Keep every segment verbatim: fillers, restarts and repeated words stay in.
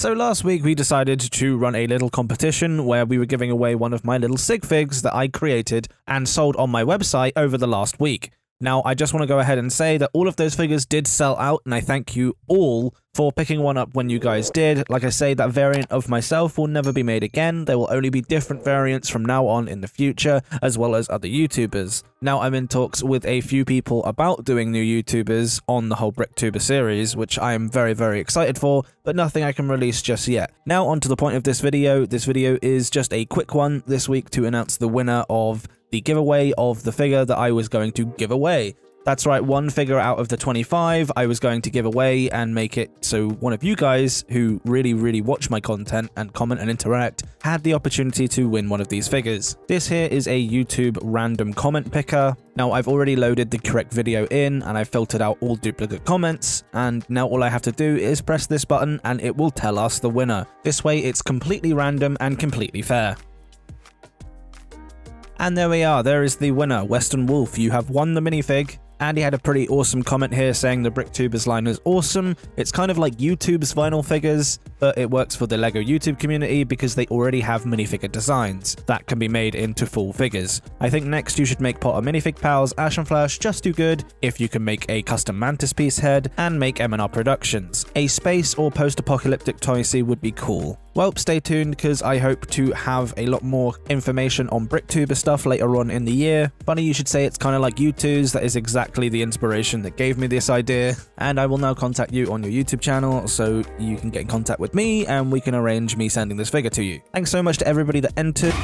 So last week we decided to run a little competition where we were giving away one of my little sig figs that I created and sold on my website over the last week. Now, I just want to go ahead and say that all of those figures did sell out, and I thank you all for picking one up when you guys did. Like I say, that variant of myself will never be made again. There will only be different variants from now on in the future, as well as other YouTubers. Now, I'm in talks with a few people about doing new YouTubers on the whole BrickTuber series, which I am very, very excited for, but nothing I can release just yet. Now, on to the point of this video. This video is just a quick one this week to announce the winner of the giveaway of the figure that I was going to give away. That's right, one figure out of the twenty-five I was going to give away and make it so one of you guys who really, really watch my content and comment and interact had the opportunity to win one of these figures. This here is a YouTube random comment picker. Now, I've already loaded the correct video in and I've filtered out all duplicate comments, and now all I have to do is press this button and it will tell us the winner. This way it's completely random and completely fair. And there we are, there is the winner, Western Wolf. You have won the minifig. And he had a pretty awesome comment here saying the BrickTubers line is awesome. It's kind of like YouTube's vinyl figures, but it works for the LEGO YouTube community because they already have minifigure designs that can be made into full figures. I think next you should make Potter Minifig Pals, Ash and Flash just do good if you can make a custom Mantis piece head and make M and R Productions. A space or post-apocalyptic Tommy C would be cool. Well, stay tuned because I hope to have a lot more information on BrickTuber stuff later on in the year. Funny you should say it's kind of like U two's, that is exactly the inspiration that gave me this idea. And I will now contact you on your YouTube channel so you can get in contact with me and we can arrange me sending this figure to you. Thanks so much to everybody that entered.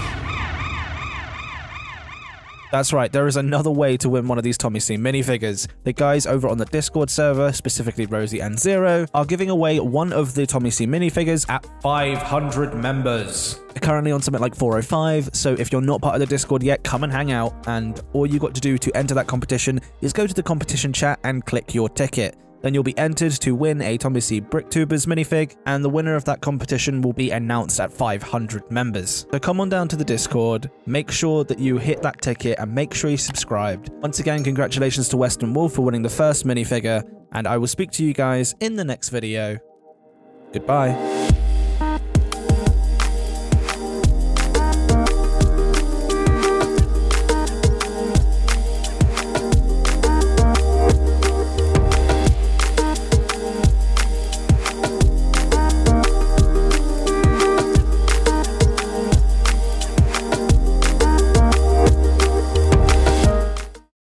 That's right, there is another way to win one of these Tommy C minifigures. The guys over on the Discord server, specifically Rosie and Zero, are giving away one of the Tommy C minifigures at five hundred members. They're currently on something like four oh five, so if you're not part of the Discord yet, come and hang out, and all you got to do to enter that competition is go to the competition chat and click your ticket. Then you'll be entered to win a Tommy C BrickTubers minifig, and the winner of that competition will be announced at five hundred members. So come on down to the Discord, make sure that you hit that ticket, and make sure you subscribed. Once again, congratulations to Western Wolf for winning the first minifigure, and I will speak to you guys in the next video. Goodbye.